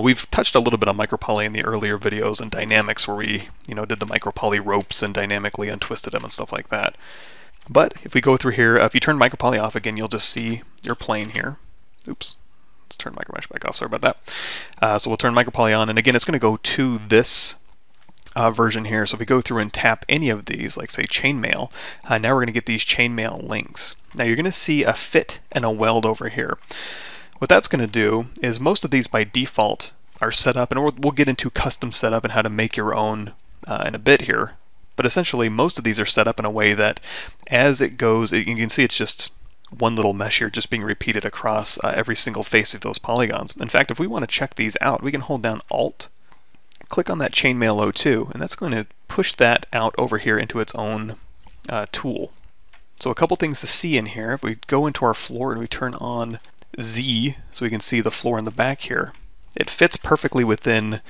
We've touched a little bit on MicroPoly in the earlier videos and dynamics where we, did the MicroPoly ropes and dynamically untwisted them and stuff like that. But if we go through here, if you turn MicroPoly off again, you'll just see your plane here. Oops, let's turn MicroMesh back off, sorry about that. So we'll turn MicroPoly on, and again, it's gonna go to this version here. So if we go through and tap any of these, like say chainmail, now we're gonna get these chainmail links. Now you're gonna see a fit and a weld over here. What that's gonna do is most of these by default are set up, and we'll get into custom setup and how to make your own in a bit here. But essentially, most of these are set up in a way that as it goes, you can see it's just one little mesh here just being repeated across every single face of those polygons. In fact, if we want to check these out, we can hold down Alt, click on that Chainmail O2, and that's going to push that out over here into its own tool. So a couple things to see in here. If we go into our floor and we turn on Z so we can see the floor in the back here, it fits perfectly within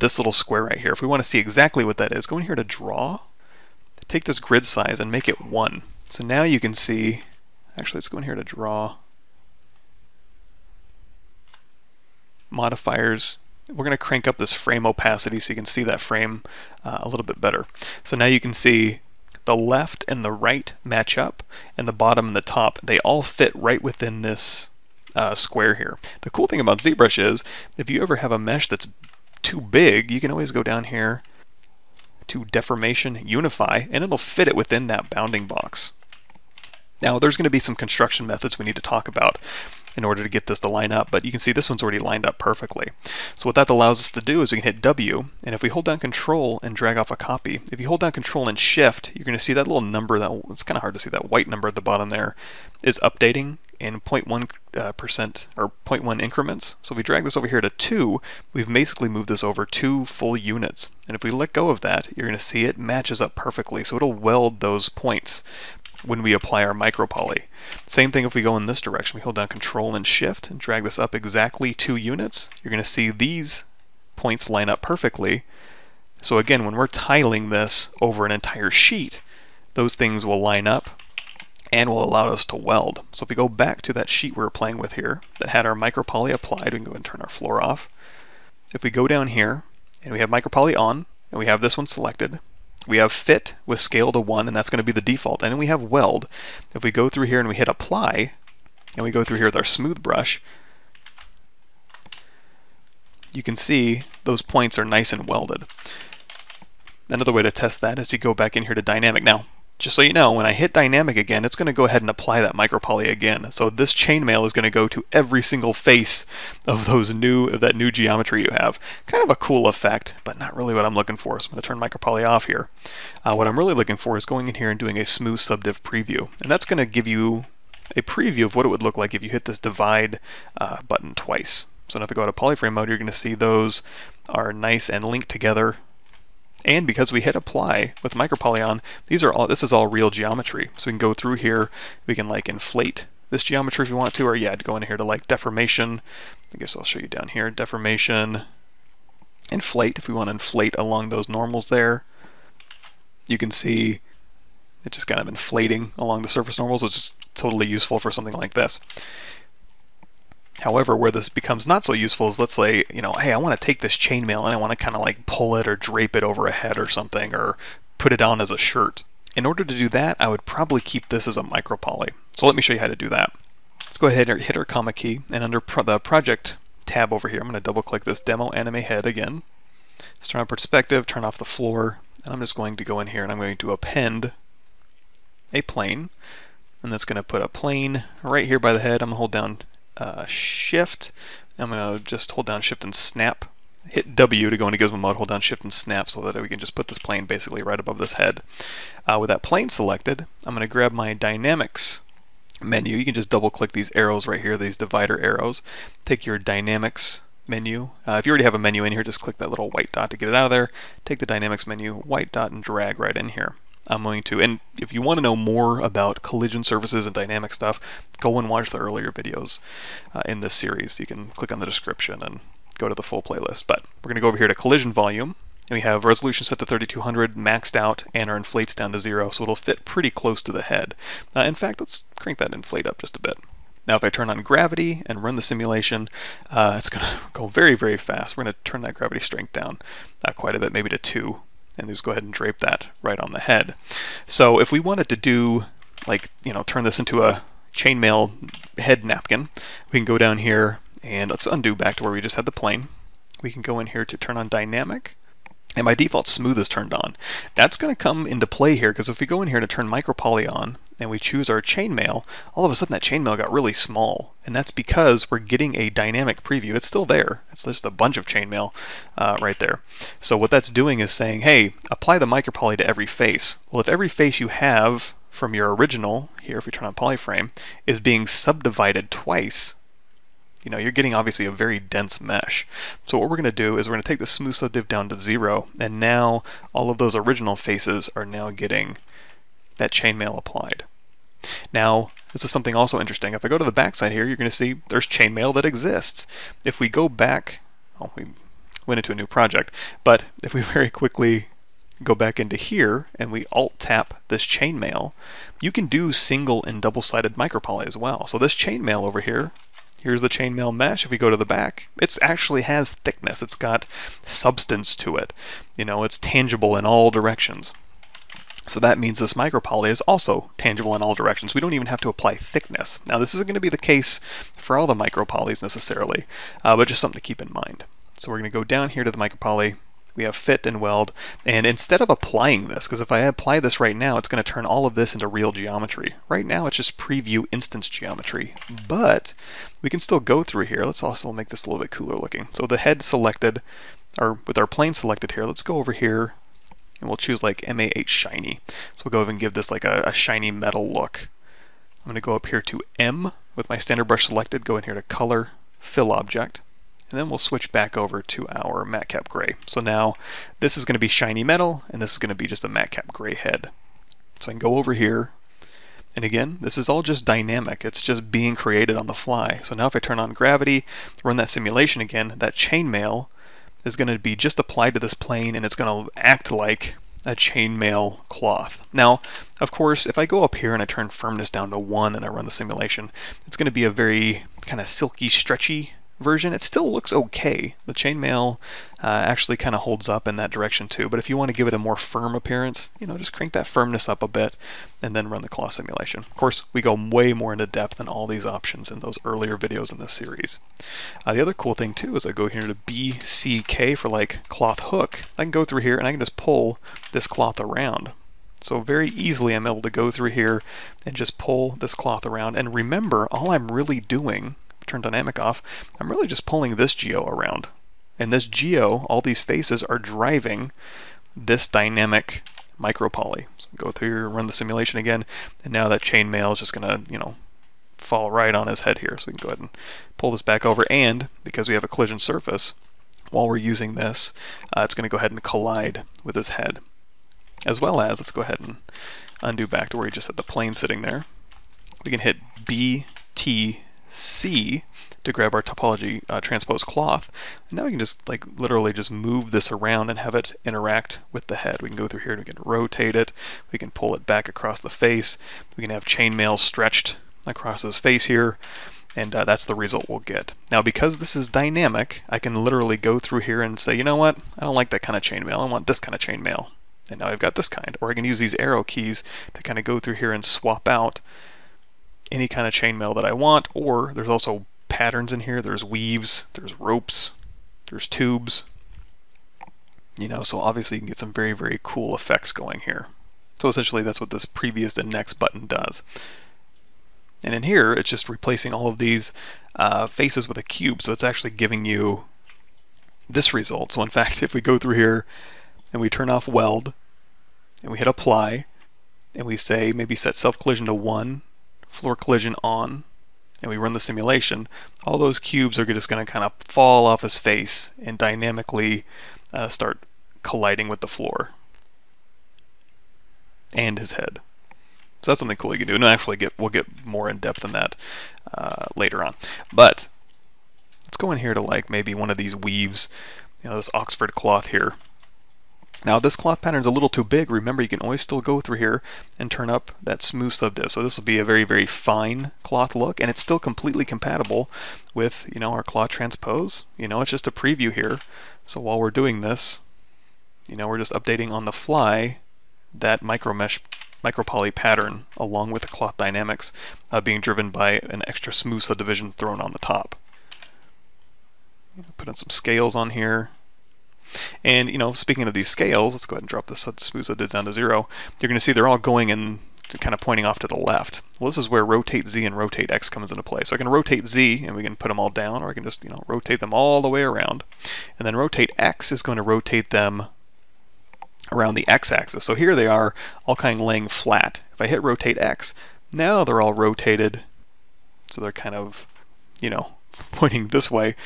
this little square right here. If we want to see exactly what that is, go in here to Draw, take this grid size and make it 1. So now you can see, actually let's go in here to Draw, Modifiers, we're going to crank up this frame opacity so you can see that frame a little bit better. So now you can see the left and the right match up, and the bottom and the top, they all fit right within this square here. The cool thing about ZBrush is, if you ever have a mesh that's too big, you can always go down here to Deformation, Unify, and it'll fit it within that bounding box. Now there's going to be some construction methods we need to talk about in order to get this to line up, but you can see this one's already lined up perfectly. So what that allows us to do is we can hit W, and if we hold down Control and drag off a copy, if you hold down Control and Shift, you're going to see that little number, it's kind of hard to see, that white number at the bottom there is updating in 0.1% or 0.1 increments. So if we drag this over here to 2, we've basically moved this over 2 full units. And if we let go of that, you're going to see it matches up perfectly. So it'll weld those points when we apply our MicroPoly. Same thing if we go in this direction. We hold down Control and Shift and drag this up exactly 2 units. You're going to see these points line up perfectly. So again, when we're tiling this over an entire sheet, those things will line up and will allow us to weld. So if we go back to that sheet we were playing with here that had our MicroPoly applied, we can go ahead and turn our floor off. If we go down here and we have MicroPoly on and we have this one selected, we have fit with scale to 1, and that's going to be the default, and then we have weld. If we go through here and we hit apply and we go through here with our smooth brush, you can see those points are nice and welded. Another way to test that is to go back in here to dynamic. Now just so you know, when I hit dynamic again, it's going to go ahead and apply that MicroPoly again. So this chainmail is going to go to every single face of those that new geometry you have. Kind of a cool effect, but not really what I'm looking for. So I'm going to turn MicroPoly off here. What I'm really looking for is going in here and doing a smooth subdiv preview, and that's going to give you a preview of what it would look like if you hit this divide button twice. So now if I go out of Polyframe mode, you're going to see those are nice and linked together. And because we hit apply with MicroPoly on, this is all real geometry. So we can go through here, we can like inflate this geometry if you want to, or yeah, go in here to like deformation. I guess I'll show you down here, deformation, inflate, if we want to inflate along those normals there. You can see it just kind of inflating along the surface normals, which is totally useful for something like this. However, where this becomes not so useful is, let's say, hey, I want to take this chainmail and I want to kind of like pull it or drape it over a head or something, or put it on as a shirt. In order to do that, I would probably keep this as a MicroPoly. So let me show you how to do that. Let's go ahead and hit our comma key, and under the project tab over here, I'm going to double click this demo anime head again. Let's turn on perspective, turn off the floor, and I'm just going to go in here and I'm going to append a plane, and that's going to put a plane right here by the head. I'm going to hold down Shift. I'm going to just hold down Shift and snap. Hit W to go into gizmo mode, hold down Shift and snap so that we can just put this plane basically right above this head. With that plane selected, I'm going to grab my Dynamics menu. You can just double click these arrows right here, these divider arrows. Take your Dynamics menu. If you already have a menu in here, just click that little white dot to get it out of there. Take the Dynamics menu, white dot, and drag right in here. I'm going to, and if you want to know more about collision surfaces and dynamic stuff, go and watch the earlier videos in this series. You can click on the description and go to the full playlist. But we're going to go over here to collision volume, and we have resolution set to 3200, maxed out, and our inflate's down to 0, so it'll fit pretty close to the head. In fact, let's crank that inflate up just a bit. Now if I turn on gravity and run the simulation, it's going to go very, very fast. We're going to turn that gravity strength down quite a bit, maybe to 2, and just go ahead and drape that right on the head. So if we wanted to do, like, you know, turn this into a chainmail head napkin, we can go down here and let's undo back to where we just had the plane. We can go in here to turn on dynamic, and by default smooth is turned on. That's going to come into play here, because if we go in here to turn MicroPoly on and we choose our chainmail, all of a sudden that chainmail got really small, and that's because we're getting a dynamic preview. It's still there, it's just a bunch of chainmail right there. So what that's doing is saying, hey, apply the MicroPoly to every face. Well, if every face you have from your original here, if we turn on Polyframe, is being subdivided twice, you know, you're getting obviously a very dense mesh. So what we're going to do is we're going to take the smooth subdiv down to 0, and now all of those original faces are now getting that chainmail applied. Now, this is something also interesting. If I go to the backside here, you're going to see there's chainmail that exists. If we go back, well, we went into a new project, but if we very quickly go back into here and we alt tap this chainmail, you can do single and double-sided MicroPoly as well. So this chainmail over here, here's the chainmail mesh. If we go to the back, it actually has thickness. It's got substance to it. You know, it's tangible in all directions. So that means this MicroPoly is also tangible in all directions. We don't even have to apply thickness. Now, this isn't going to be the case for all the MicroPolys necessarily, but just something to keep in mind. So we're going to go down here to the MicroPoly. We have fit and weld, and instead of applying this, because if I apply this right now, it's going to turn all of this into real geometry. Right now it's just preview instance geometry, but we can still go through here. Let's also make this a little bit cooler looking. So the head selected, or with our plane selected here, let's go over here and we'll choose like MAH shiny. So we'll go ahead and give this like a shiny metal look. I'm going to go up here to M with my standard brush selected, go in here to color, fill object, and then we'll switch back over to our matcap gray. So now this is going to be shiny metal, and this is going to be just a matcap gray head. So I can go over here, and again, this is all just dynamic. It's just being created on the fly. So now if I turn on gravity, run that simulation again, that chainmail is going to be just applied to this plane, and it's going to act like a chainmail cloth. Now, of course, if I go up here and I turn firmness down to 1 and I run the simulation, it's going to be a very kind of silky, stretchy version. It still looks okay. The chainmail actually kind of holds up in that direction too, but if you want to give it a more firm appearance, you know, just crank that firmness up a bit and then run the cloth simulation. Of course, we go way more into depth in all these options in those earlier videos in this series. The other cool thing too is I go here to BCK for like cloth hook. I can go through here and I can just pull this cloth around. So very easily I'm able to go through here and just pull this cloth around, and remember, all I'm really doing, turn dynamic off, I'm really just pulling this geo around. And this geo, all these faces are driving this dynamic MicroPoly. So go through, run the simulation again, and now that chainmail is just gonna, you know, fall right on his head here. So we can go ahead and pull this back over, and because we have a collision surface, while we're using this, it's gonna go ahead and collide with his head. As well as, let's go ahead and undo back to where we just had the plane sitting there. We can hit BT C to grab our topology transpose cloth. And now we can just like literally just move this around and have it interact with the head. We can go through here and we can rotate it. We can pull it back across the face. We can have chainmail stretched across his face here. And that's the result we'll get. Now, because this is dynamic, I can literally go through here and say, you know what? I don't like that kind of chainmail. I want this kind of chainmail. And now I've got this kind. Or I can use these arrow keys to kind of go through here and swap out any kind of chainmail that I want, or there's also patterns in here, there's weaves, there's ropes, there's tubes, you know, so obviously you can get some very, very cool effects going here. So essentially that's what this previous and next button does. And in here, it's just replacing all of these faces with a cube, so it's actually giving you this result. So in fact, if we go through here and we turn off weld, and we hit apply, and we say maybe set self collision to 1, floor collision on, and we run the simulation, all those cubes are just going to kind of fall off his face and dynamically start colliding with the floor and his head. So that's something cool you can do, and actually we'll get more in depth than that later on. But let's go in here to like maybe one of these weaves, you know, this Oxford cloth here. Now this cloth pattern is a little too big. Remember, you can always still go through here and turn up that smooth subdiv. So this will be a very, very fine cloth look, and it's still completely compatible with, you know, our cloth transpose. You know, it's just a preview here. So while we're doing this, you know, we're just updating on the fly that MicroMesh MicroPoly pattern along with the cloth dynamics being driven by an extra smooth subdivision thrown on the top. Put in some scales on here. And, you know, speaking of these scales, let's go ahead and drop this smooth subdiv down to 0. You're going to see they're all going in, kind of pointing off to the left. Well, this is where rotate Z and rotate X comes into play. So I can rotate Z and we can put them all down, or I can just, you know, rotate them all the way around. And then rotate X is going to rotate them around the X-axis. So here they are all kind of laying flat. If I hit rotate X, now they're all rotated. So they're kind of, you know, pointing this way.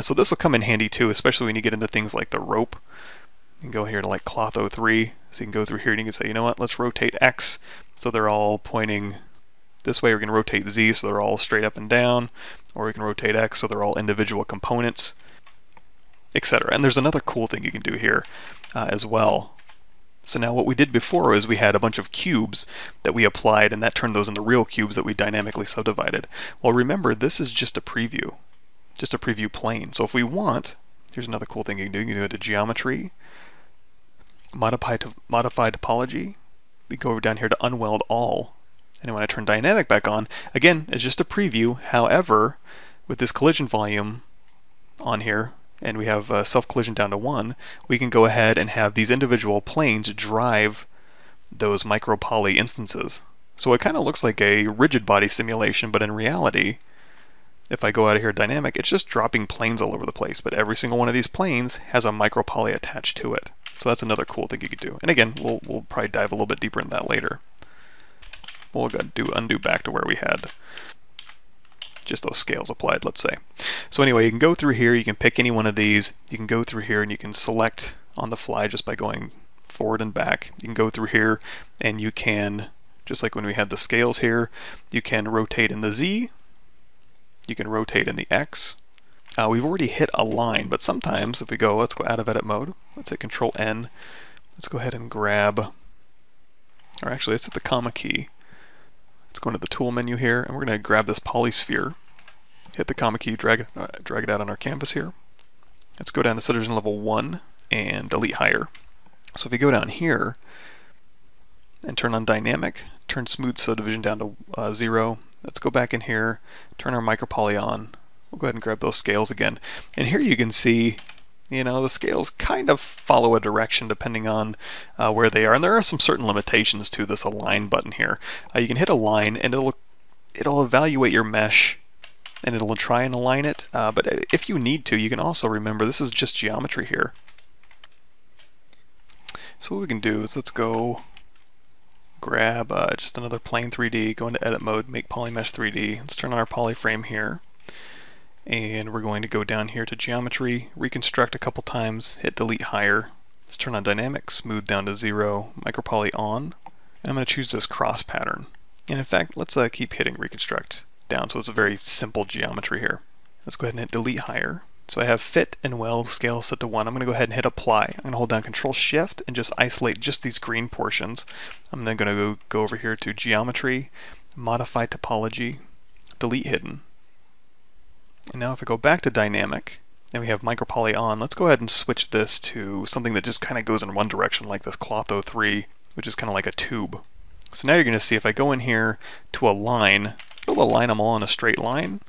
So this will come in handy too, especially when you get into things like the rope. You can go here to like cloth 03. So you can go through here and you can say, you know what, let's rotate X. So they're all pointing this way. We're going to rotate Z so they're all straight up and down. Or we can rotate X so they're all individual components, etc. And there's another cool thing you can do here as well. So now what we did before is we had a bunch of cubes that we applied, and that turned those into real cubes that we dynamically subdivided. Well, remember, this is just a preview plane. So if we want, here's another cool thing you can do. You can go to Geometry, Modify Topology. We go over down here to Unweld All. And when I turn Dynamic back on, again, it's just a preview. However, with this collision volume on here, and we have self-collision down to 1, we can go ahead and have these individual planes drive those MicroPoly instances. So it kind of looks like a rigid body simulation, but in reality, if I go out of here dynamic, it's just dropping planes all over the place, but every single one of these planes has a MicroPoly attached to it. So that's another cool thing you could do. And again, we'll probably dive a little bit deeper into that later. We'll go do undo back to where we had just those scales applied, let's say. So anyway, you can go through here, you can pick any one of these, you can go through here and you can select on the fly just by going forward and back. You can go through here and you can, just like when we had the scales here, you can rotate in the Z, you can rotate in the X. We've already hit align, but sometimes if we go, let's go out of edit mode, let's hit Control N, let's go ahead and grab, or actually let's hit the comma key. Let's go into the tool menu here, and we're going to grab this polysphere, hit the comma key, drag it out on our canvas here. Let's go down to subdivision level 1 and delete higher. So if we go down here and turn on dynamic, turn smooth subdivision down to 0, let's go back in here, turn our MicroPoly on. We'll go ahead and grab those scales again. And here you can see, you know, the scales kind of follow a direction depending on where they are, and there are some certain limitations to this align button here. You can hit align and it'll evaluate your mesh and it'll try and align it, but if you need to, you can also remember this is just geometry here. So what we can do is let's go grab just another plane 3D, go into edit mode, make polymesh 3D, let's turn on our polyframe here. And we're going to go down here to geometry, reconstruct a couple times, hit delete higher. Let's turn on dynamic, smooth down to 0, MicroPoly on. And I'm going to choose this cross pattern. And in fact, let's keep hitting reconstruct down, so it's a very simple geometry here. Let's go ahead and hit delete higher. So I have fit and weld scale set to 1. I'm going to go ahead and hit apply. I'm going to hold down Control Shift and just isolate just these green portions. I'm then going to go over here to geometry, modify topology, delete hidden. And now if I go back to dynamic, and we have MicroPoly on, let's go ahead and switch this to something that just kind of goes in one direction, like this cloth 03, which is kind of like a tube. So now you're going to see if I go in here to align, it'll align them all in a straight line,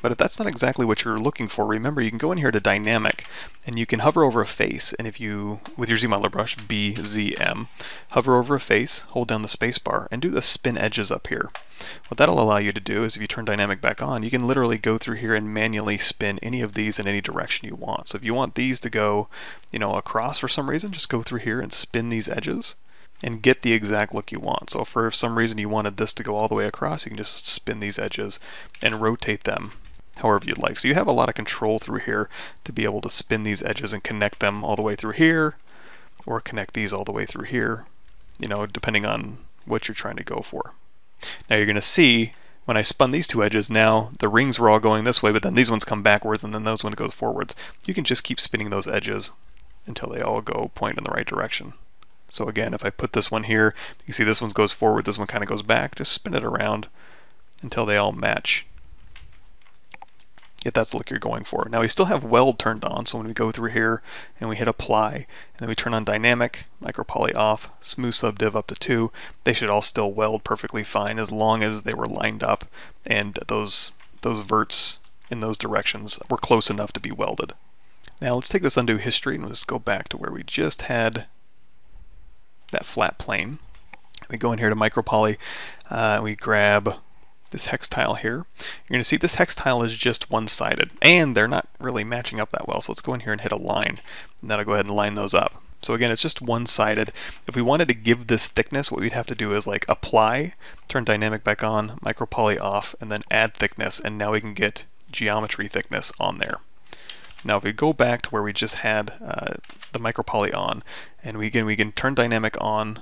but if that's not exactly what you're looking for, remember you can go in here to dynamic, and you can hover over a face, and if you, with your Zmodeler brush, BZM, hover over a face, hold down the spacebar, and do the spin edges up here. What that'll allow you to do is if you turn dynamic back on, you can literally go through here and manually spin any of these in any direction you want. So if you want these to go, you know, across for some reason, just go through here and spin these edges and get the exact look you want. So if for some reason you wanted this to go all the way across, you can just spin these edges and rotate them however you'd like. So you have a lot of control through here to be able to spin these edges and connect them all the way through here, or connect these all the way through here, you know, depending on what you're trying to go for. Now you're going to see when I spun these two edges, now the rings were all going this way, but then these ones come backwards and then those ones go forwards. You can just keep spinning those edges until they all go point in the right direction. So again, if I put this one here, you can see this one goes forward, this one kind of goes back. Just spin it around until they all match. If that's the look you're going for. Now we still have weld turned on, so when we go through here and we hit apply, and then we turn on dynamic, micropoly off, smooth subdiv up to 2, they should all still weld perfectly fine as long as they were lined up and those verts in those directions were close enough to be welded. Now let's take this undo history and let's go back to where we just had that flat plane. We go in here to MicroPoly, we grab this hex tile here. You're going to see this hex tile is just one-sided, and they're not really matching up that well, so let's go in here and hit align, and that'll go ahead and line those up. So again, it's just one-sided. If we wanted to give this thickness, what we'd have to do is like apply, turn dynamic back on, MicroPoly off, and then add thickness, and now we can get geometry thickness on there. Now if we go back to where we just had the MicroPoly on, and we can turn dynamic on.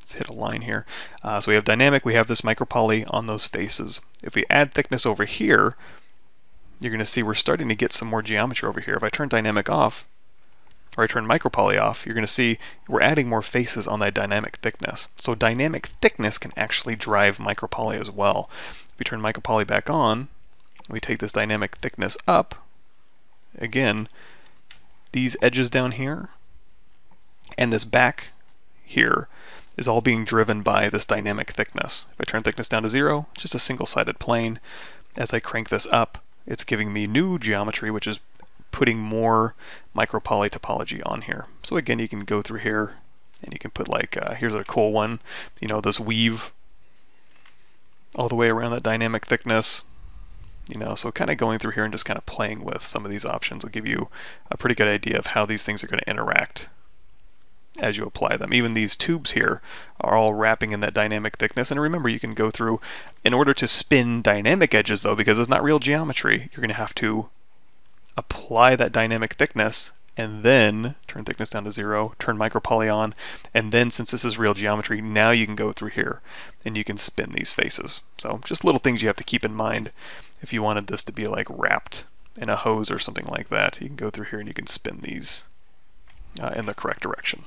Let's hit a line here. So we have dynamic, we have this MicroPoly on those faces. If we add thickness over here, you're going to see we're starting to get some more geometry over here. If I turn dynamic off, or I turn MicroPoly off, you're going to see we're adding more faces on that dynamic thickness. So dynamic thickness can actually drive MicroPoly as well. If we turn MicroPoly back on, we take this dynamic thickness up. Again, these edges down here and this back here is all being driven by this dynamic thickness. If I turn thickness down to 0, it's just a single-sided plane. As I crank this up, it's giving me new geometry, which is putting more MicroPoly topology on here. So again, you can go through here and you can put like, here's a cool one, you know, this weave all the way around that dynamic thickness. You know, so kind of going through here and just kind of playing with some of these options will give you a pretty good idea of how these things are going to interact as you apply them. Even these tubes here are all wrapping in that dynamic thickness. And remember, you can go through, in order to spin dynamic edges though, because it's not real geometry, you're going to have to apply that dynamic thickness and then turn thickness down to 0, turn MicroPoly on, and then since this is real geometry, now you can go through here and you can spin these faces. So just little things you have to keep in mind if you wanted this to be like wrapped in a hose or something like that. You can go through here and you can spin these in the correct direction.